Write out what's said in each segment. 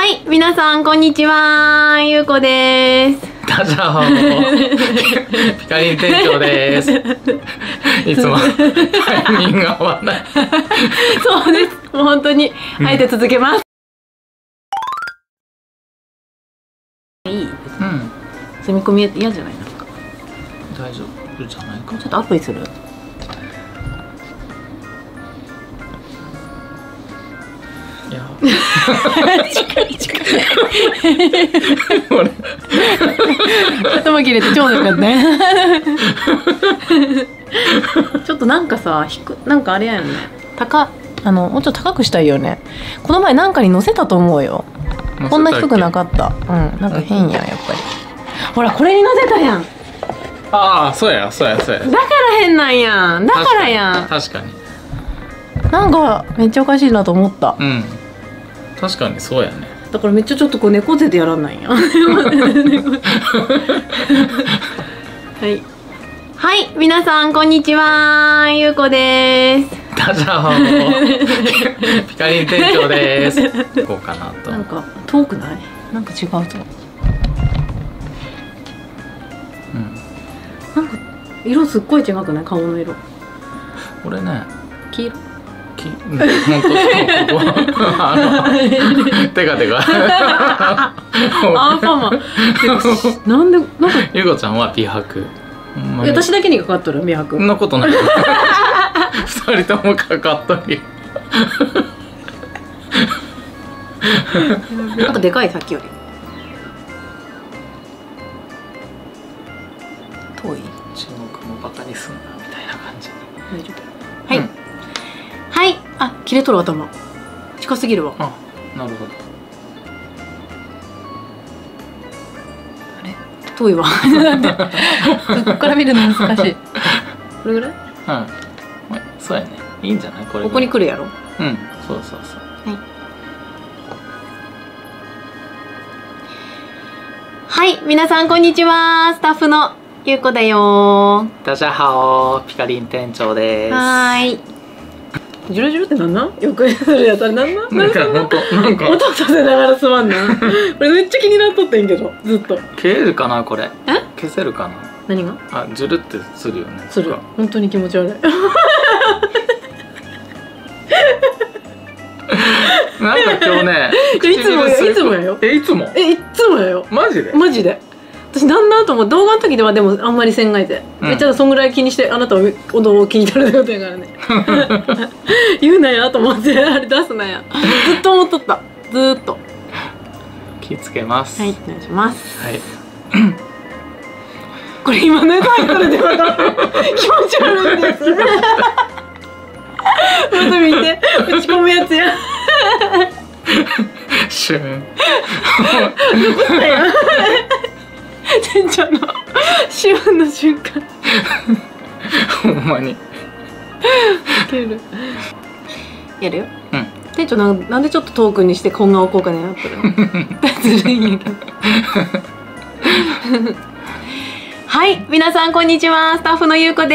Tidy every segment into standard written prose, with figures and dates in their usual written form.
はい、皆さんこんにちは、ゆうこです。ダジャー、ピカリン店長です。いつもタイミングが合わない。そうです。もう本当にあえて続けます。いいですね。積み込み嫌じゃないですか。大丈夫じゃないか。ちょっとアプリする。いや頭切れて超良かったね。ちょっとなんかさ、なんかあれやよね。もうちょっと高くしたいよね。この前なんかに載せたと思うよ。こんな低くなかった。うん、なんか変ややっぱり。ほらこれに載せたやん。ああ、そうや。だから変なんやん。だからやん。確かに。なんかめっちゃおかしいなと思った。うん。確かにそうやね。だからめっちゃちょっとこう猫背でやらないやん。はい。はい、皆さんこんにちは、ゆうこです。ダジャー、ピカリン店長です。こうかなと。なんか遠くない？なんか違うぞ。うん。なんか色すっごい違くない？顔の色。これね。黄色。本当てかアンパンマンなんでゆうこちゃんは美白、私だけにかかっとる美白、そんなことない、二人ともかかっとるよ。なんかでかい、さっきより遠い。中国もバカにすんなみたいな感じ。大丈夫。はいはい、あ、切れとる頭。近すぎるわ。あ、なるほど。あれ、遠いわ。そこから見るの難しい。これぐらい？うん。そうやね。いいんじゃない？これ。ここに来るやろ。うん。そう。はい。はい、皆さんこんにちは。スタッフのゆうこだよ。ダジャハオ、ピカリン店長です。はい。ジュルジュルってなんなん？よくするやつ、あれなんなん？なんか音立てながらすまんな。これめっちゃ気になっとってんけど、ずっと。消えるかなこれ？消せるかな？何が？あ、ジュルってするよね。する。本当に気持ち悪い。なんか今日ね。いつもやよ。マジで。私なんなんとも動画の時ではでもあんまりせんがいで、めっちゃそんぐらい気にして、あなたは音を気に入ってることやからね。言うなやと思って、あれ出すなや、ずっと思っとった。ずっと気ぃつけます。はい、お願いします。はい。これ今ネタ入ったらでまた気持ち悪いんです。また見て、打ち込むやつや。シューン残ったやん。店長のシュンの瞬間。ほんまにやるよ、うん、店長なんでちょっと遠くにしてこんなおこうかねなってるの。はい、皆さんこんにちは、スタッフのゆうこで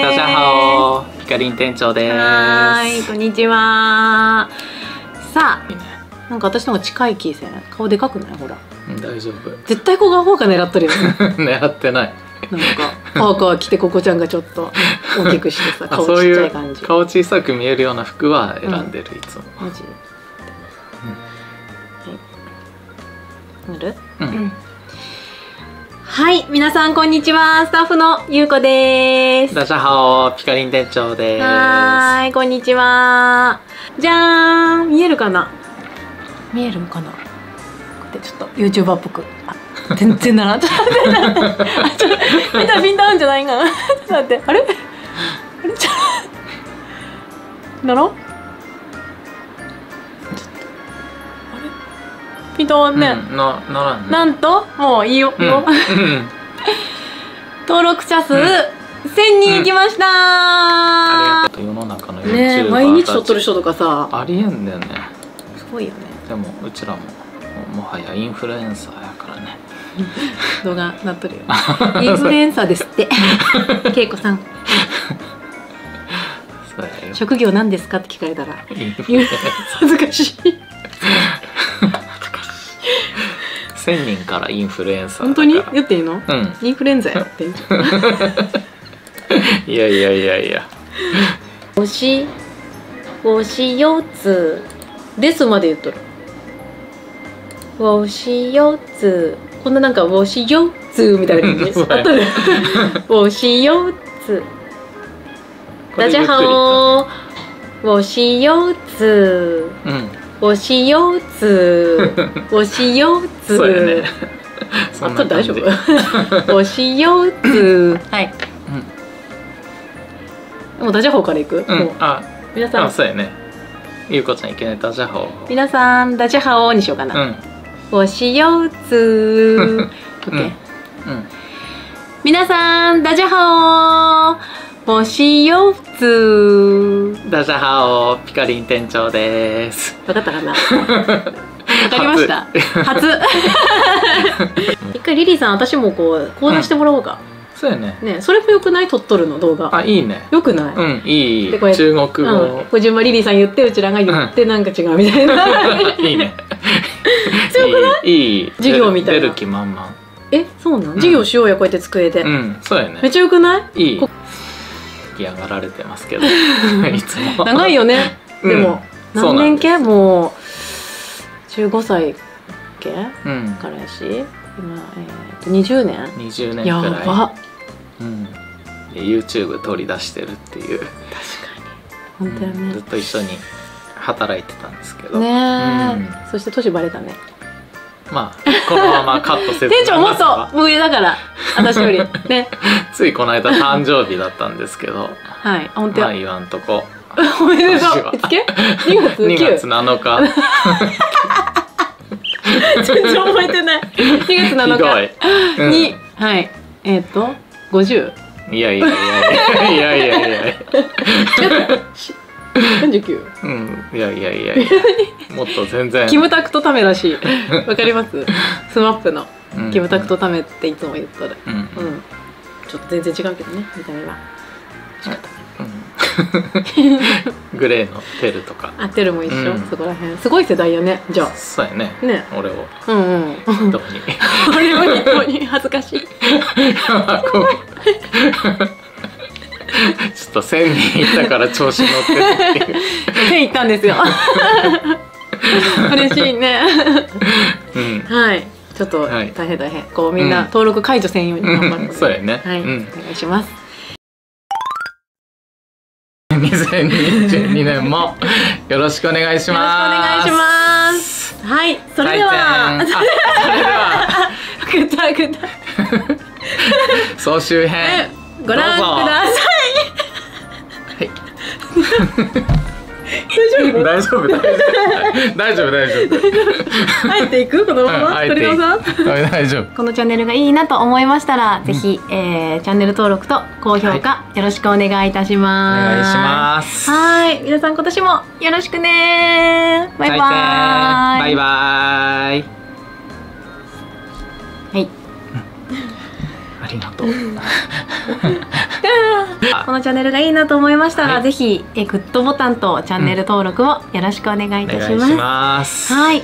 す。ダジャハオ、ピカリン店長です。はい、こんにちは。さあ、なんか私の方が近い気せん。顔でかくない？ほら。大丈夫。絶対ここがほうか狙ってるよね。狙ってない。なんかほうか着て、ここちゃんがちょっと大きくしてさ、顔ちっちゃい感じ。顔小さく見えるような服は選んでる、いつも。マジ？塗る？うん。はい、皆さんこんにちは、スタッフのゆうこです。ダジャハオ、ピカリン店長です。はい、こんにちは。じゃーん、見えるかな？見えるのかな。でちょっとユーチューバーっぽく。あ、全然ならん。ちょっと待って。みんなピンダウンじゃないかな。ちょっと待って。あれちょっと。ならん？ちょっとあれピンダウンね。ならん、ね。なんともういいよ。登録者数1000人いきました。ありがとう。世の中のユーチューバーたち。ね、毎日撮ってる人とかさ。ありえんだよね。すごいよね。でもうちらももはやインフルエンサーやからね。動画なっとるよ。インフルエンサーですって。けいこさん、職業なんですかって聞かれたら恥ずかしい。1000人からインフルエンサーだから。本当に言っていいの？うん。インフルエンザやってんじゃん。いやいやいやいや。星4つですまで言っとる。星4つ。こんななんか星4つみたいな感じです。あったね。星4つ。大家好。星4つ。うん。星4つ。星4つ。そうやね。あと大丈夫。星4つ。はい。もうダジャホから行く。あ、皆さん。そうやね。ゆうこちゃんいけないダジャホ。皆さんダジャホにしようかな。星4つ。オッケー。皆さんダジャホ。星4つ。ダジャハオピカリン店長です。わかったかな。わかりました。初。一回リリーさん、私もこう講座してもらおうか。そうやね。ね、それもよくない撮っとるの動画。あ、いいね。よくない。うん、いい。で、これ中国語。こ順番リリーさん言って、うちらが言ってなんか違うみたいな。いいね。強くない？いい。授業みたいな。出る気満々。え、そうなん？授業しようやこうやって机で。うん、そうやね。めっちゃよくない？いい。上がられてますけど、いつも長いよね。でも何年系もう15歳系からやし、今20年。20年くらい。やば。うん。YouTube 取り出してるっていう。確かに。本当やね。ずっと一緒に働いてたんですけど。ね。そして年バレたね。まあこのままカットせず。店長もっと上だから私よりね。ついこの間誕生日だったんですけど、はい、本当は言わんとこ。おめでとう。2月7日。全然覚えてない。2月7日に、はい、50。いや。49。うん、いや。もっと全然。キムタクとタメらしい。わかります？スマップのキムタクとタメっていつも言っとる。うん。ちょっと全然違うけどね、見た目は。グレーのテルとか。あ、テルも一緒。そこら辺。すごい世代よね。じゃあ。そうやね。ね。俺を。うん。どこに。俺を一方に恥ずかしい。ちょっと1000人いったから調子乗ってるっていう。1000いったんですよ。嬉しいね。はい。ちょっと大変。こうみんな登録解除専用に頑張って。そうやね。はい。お願いします。2022年もよろしくお願いします。よろしくお願いします。はい。それでは。それでは。ぐだ。総集編。ご覧ください。大丈夫。入っていくこのまま。鳥野さん。大丈夫。このチャンネルがいいなと思いましたら、ぜひチャンネル登録と高評価よろしくお願いいたします。お願いします。はい、皆さん今年もよろしくね。バイバイ。バイバイ。はい。ありがとう。このチャンネルがいいなと思いましたら、ぜひグッドボタンとチャンネル登録をよろしくお願いいたします。はい、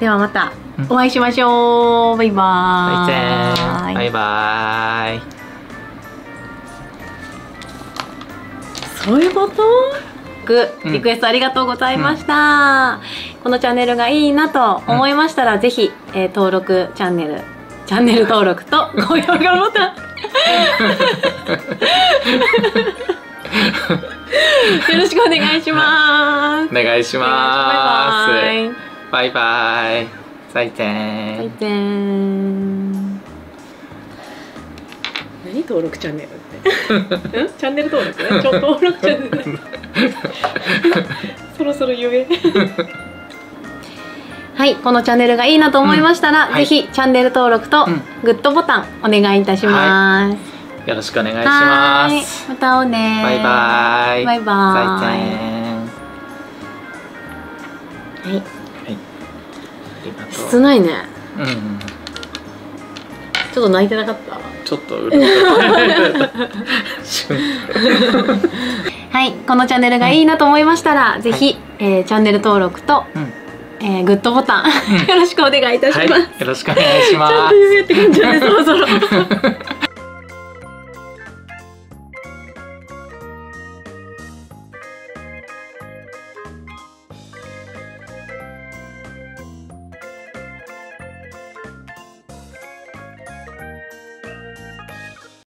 ではまたお会いしましょう。バイバーイ。バイバーイ。そういうこと？リクエストありがとうございました。このチャンネルがいいなと思いましたら、ぜひ登録チャンネル登録と高評価ボタンよろしくお願いします。お願いします。バイバイ。再見。何登録チャンネルって？うん？チャンネル登録ね。登録チャンネル。そろそろ言え。はい、このチャンネルがいいなと思いましたら、ぜひチャンネル登録とグッドボタンお願いいたします。よろしくお願いします。またおね。バイバイ。はい。切ないね。ちょっと泣いてなかった。ちょっとうるうる。はい、このチャンネルがいいなと思いましたら、ぜひチャンネル登録とグッドボタンよろしくお願いいたします。よろしくお願いします。ちょっと夢って感じでそろそろ